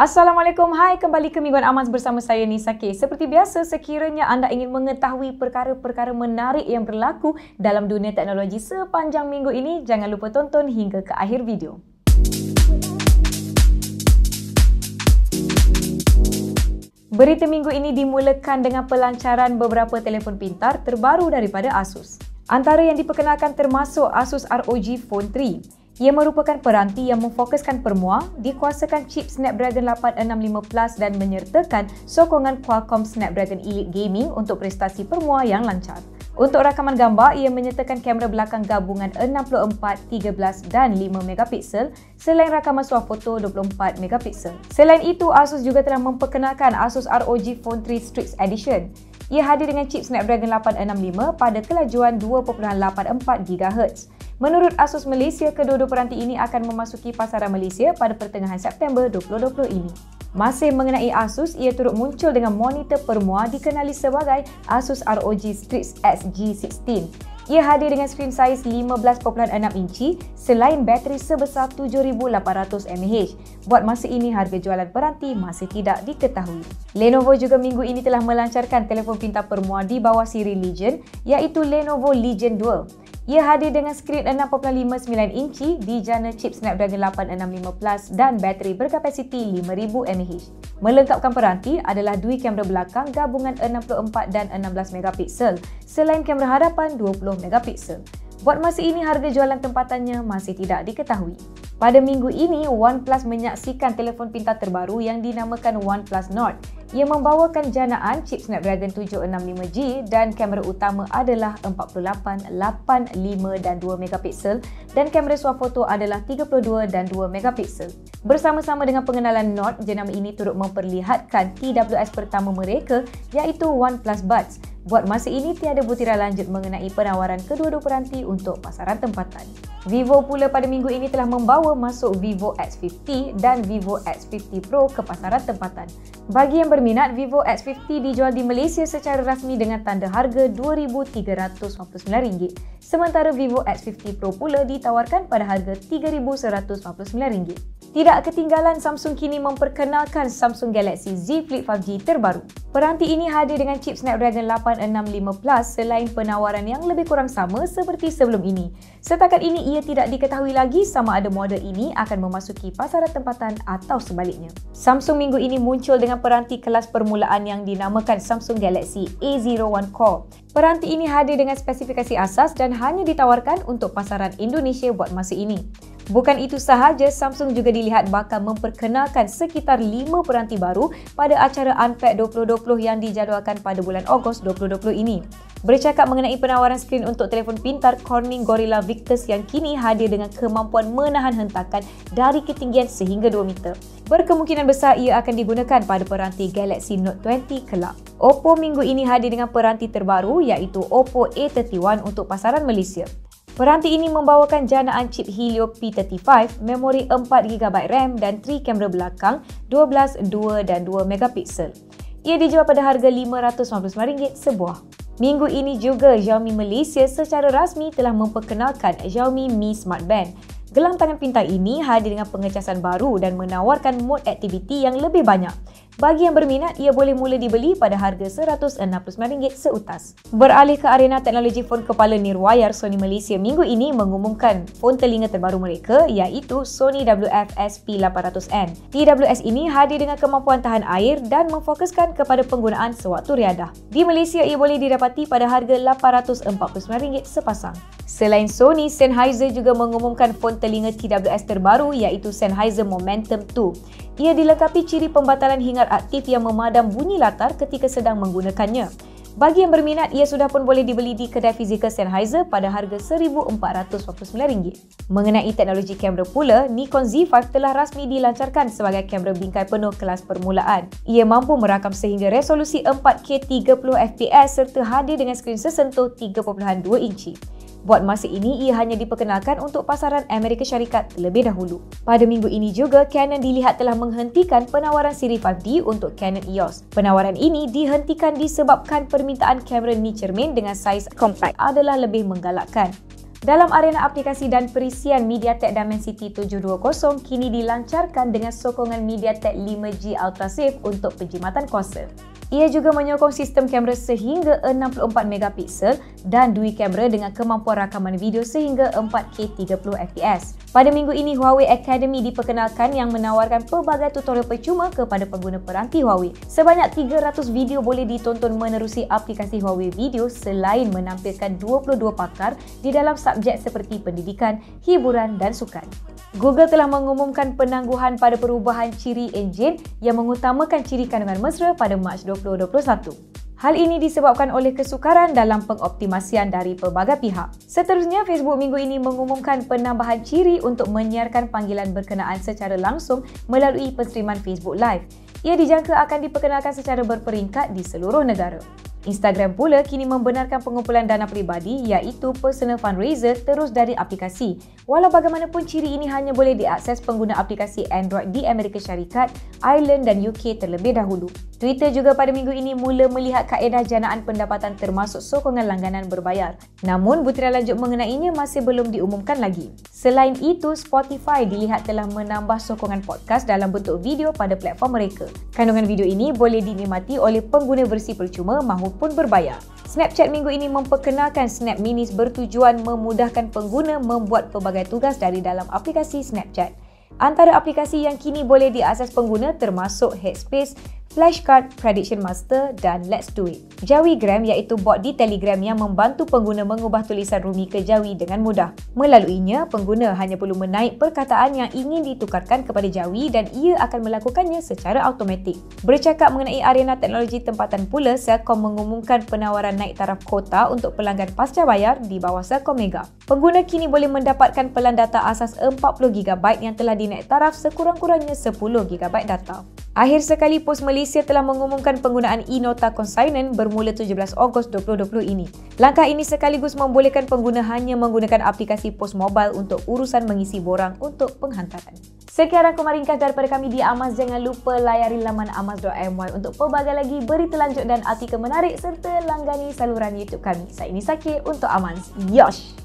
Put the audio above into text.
Assalamualaikum, hai, kembali ke mingguan Amanz bersama saya Nisa K. Seperti biasa, sekiranya anda ingin mengetahui perkara-perkara menarik yang berlaku dalam dunia teknologi sepanjang minggu ini, jangan lupa tonton hingga ke akhir video. Berita minggu ini dimulakan dengan pelancaran beberapa telefon pintar terbaru daripada ASUS. Antara yang diperkenalkan termasuk ASUS ROG Phone 3. Ia merupakan peranti yang memfokuskan permua, dikuasakan chip Snapdragon 865 Plus dan menyertakan sokongan Qualcomm Snapdragon Elite Gaming untuk prestasi permua yang lancar. Untuk rakaman gambar, ia menyertakan kamera belakang gabungan 64, 13 dan 5 MP, selain rakaman swafoto 24 MP. Selain itu, ASUS juga telah memperkenalkan ASUS ROG Phone 3 Strix Edition. Ia hadir dengan chip Snapdragon 865 pada kelajuan 2.84 GHz. Menurut ASUS Malaysia, kedua-dua peranti ini akan memasuki pasaran Malaysia pada pertengahan September 2020 ini. Masih mengenai ASUS, ia turut muncul dengan monitor permua dikenali sebagai ASUS ROG Strix XG16. Ia hadir dengan skrin saiz 15.6 inci selain bateri sebesar 7,800 mAh. Buat masa ini, harga jualan peranti masih tidak diketahui. Lenovo juga minggu ini telah melancarkan telefon pintar permua di bawah siri Legion, iaitu Lenovo Legion 2. Ia hadir dengan skrin 6.59 inci dijana chip Snapdragon 865 Plus dan bateri berkapasiti 5000 mAh. Melengkapkan peranti adalah dua kamera belakang gabungan 64 dan 16 MP, selain kamera hadapan 20 MP. Buat masa ini, harga jualan tempatannya masih tidak diketahui. Pada minggu ini, OnePlus menyaksikan telefon pintar terbaru yang dinamakan OnePlus Nord. Ia membawakan janaan chip Snapdragon 765G dan kamera utama adalah 48, 85 dan 2 MP dan kamera swafoto adalah 32 dan 2 MP. Bersama-sama dengan pengenalan Note, jenama ini turut memperlihatkan TWS pertama mereka iaitu OnePlus Buds. Buat masa ini, tiada butiran lanjut mengenai penawaran kedua-dua peranti untuk pasaran tempatan. Vivo pula pada minggu ini telah membawa masuk Vivo X50 dan Vivo X50 Pro ke pasaran tempatan. Bagi yang berminat, Vivo X50 dijual di Malaysia secara rasmi dengan tanda harga RM2,399. Sementara Vivo X50 Pro pula ditawarkan pada harga RM3,199. Tidak ketinggalan, Samsung kini memperkenalkan Samsung Galaxy Z Flip 5G terbaru. Peranti ini hadir dengan chip Snapdragon 865 Plus selain penawaran yang lebih kurang sama seperti sebelum ini. Setakat ini, ia tidak diketahui lagi sama ada model ini akan memasuki pasaran tempatan atau sebaliknya. Samsung minggu ini muncul dengan peranti kelas permulaan yang dinamakan Samsung Galaxy A01 Core. Peranti ini hadir dengan spesifikasi asas dan hanya ditawarkan untuk pasaran Indonesia buat masa ini. Bukan itu sahaja, Samsung juga dilihat bakal memperkenalkan sekitar 5 peranti baru pada acara Unpacked 2020 yang dijadualkan pada bulan Ogos 2020 ini. Bercakap mengenai penawaran skrin untuk telefon pintar Corning Gorilla Victus yang kini hadir dengan kemampuan menahan hentakan dari ketinggian sehingga 2 meter. Berkemungkinan besar ia akan digunakan pada peranti Galaxy Note 20 kelak. OPPO minggu ini hadir dengan peranti terbaru iaitu OPPO A31 untuk pasaran Malaysia. Peranti ini membawakan janaan chip Helio P35, memori 4 GB RAM dan 3 kamera belakang 12, 2 dan 2 MP. Ia dijual pada harga RM599 sebuah. Minggu ini juga Xiaomi Malaysia secara rasmi telah memperkenalkan Xiaomi Mi Smart Band. Gelang tangan pintar ini hadir dengan pengecasan baru dan menawarkan mode aktiviti yang lebih banyak. Bagi yang berminat, ia boleh mula dibeli pada harga RM169 seutas. Beralih ke arena teknologi, fon kepala nirwayar Sony Malaysia minggu ini mengumumkan fon telinga terbaru mereka iaitu Sony WF-SP800N. TWS ini hadir dengan kemampuan tahan air dan memfokuskan kepada penggunaan sewaktu riadah. Di Malaysia, ia boleh didapati pada harga RM849 sepasang. Selain Sony, Sennheiser juga mengumumkan fon telinga TWS terbaru iaitu Sennheiser Momentum II. Ia dilengkapi ciri pembatalan hingar aktif yang memadam bunyi latar ketika sedang menggunakannya. Bagi yang berminat, ia sudah pun boleh dibeli di kedai fizikal Sennheiser pada harga RM1,449. Mengenai teknologi kamera pula, Nikon Z5 telah rasmi dilancarkan sebagai kamera bingkai penuh kelas permulaan. Ia mampu merakam sehingga resolusi 4K 30fps serta hadir dengan skrin sesentuh 3.2 inci. Buat masa ini, ia hanya diperkenalkan untuk pasaran Amerika Syarikat terlebih dahulu. Pada minggu ini juga, Canon dilihat telah menghentikan penawaran siri 5D untuk Canon EOS. Penawaran ini dihentikan disebabkan permintaan kamera ni cermin dengan saiz compact adalah lebih menggalakkan. Dalam arena aplikasi dan perisian, MediaTek Dimensity 720 kini dilancarkan dengan sokongan MediaTek 5G UltraSafe untuk penjimatan kuasa. Ia juga menyokong sistem kamera sehingga 64MP dan dui kamera dengan kemampuan rakaman video sehingga 4K 30fps. Pada minggu ini, Huawei Academy diperkenalkan yang menawarkan pelbagai tutorial percuma kepada pengguna peranti Huawei. Sebanyak 300 video boleh ditonton menerusi aplikasi Huawei Video selain menampilkan 22 pakar di dalam subjek seperti pendidikan, hiburan dan sukan. Google telah mengumumkan penangguhan pada perubahan ciri enjin yang mengutamakan ciri kandungan mesra pada Mac 2021. Hal ini disebabkan oleh kesukaran dalam pengoptimasian dari pelbagai pihak. Seterusnya, Facebook minggu ini mengumumkan penambahan ciri untuk menyiarkan panggilan berkenaan secara langsung melalui penstriman Facebook Live. Ia dijangka akan diperkenalkan secara berperingkat di seluruh negara. Instagram pula kini membenarkan pengumpulan dana peribadi iaitu personal fundraiser terus dari aplikasi. Walau bagaimanapun, ciri ini hanya boleh diakses pengguna aplikasi Android di Amerika Syarikat, Ireland dan UK terlebih dahulu. Twitter juga pada minggu ini mula melihat kaedah janaan pendapatan termasuk sokongan langganan berbayar. Namun, butiran lanjut mengenainya masih belum diumumkan lagi. Selain itu, Spotify dilihat telah menambah sokongan podcast dalam bentuk video pada platform mereka. Kandungan video ini boleh dinikmati oleh pengguna versi percuma maupun berbayar. Snapchat minggu ini memperkenalkan Snap Minis bertujuan memudahkan pengguna membuat pelbagai tugas dari dalam aplikasi Snapchat. Antara aplikasi yang kini boleh diakses pengguna termasuk Headspace, Flashcard, Prediction Master dan Let's Do It. Jawigram iaitu bot di Telegram yang membantu pengguna mengubah tulisan rumi ke Jawi dengan mudah. Melaluinya, pengguna hanya perlu menaik perkataan yang ingin ditukarkan kepada Jawi dan ia akan melakukannya secara automatik. Bercakap mengenai arena teknologi tempatan pula, Celcom mengumumkan penawaran naik taraf kota untuk pelanggan pasca bayar di bawah Celcom Mega. Pengguna kini boleh mendapatkan pelan data asas 40GB yang telah dinaik taraf sekurang-kurangnya 10GB data. Akhir sekali, Pos Malaysia telah mengumumkan penggunaan e-nota konsignment bermula 17 Ogos 2020 ini. Langkah ini sekaligus membolehkan pengguna hanya menggunakan aplikasi Pos Mobile untuk urusan mengisi borang untuk penghantaran. Sekian rangkuman ringkas daripada kami di Amanz. Jangan lupa layari laman amanz.my untuk pelbagai lagi berita lanjut dan artikel menarik serta langgani saluran YouTube kami. Saya Nisa K untuk Amanz. Yosh!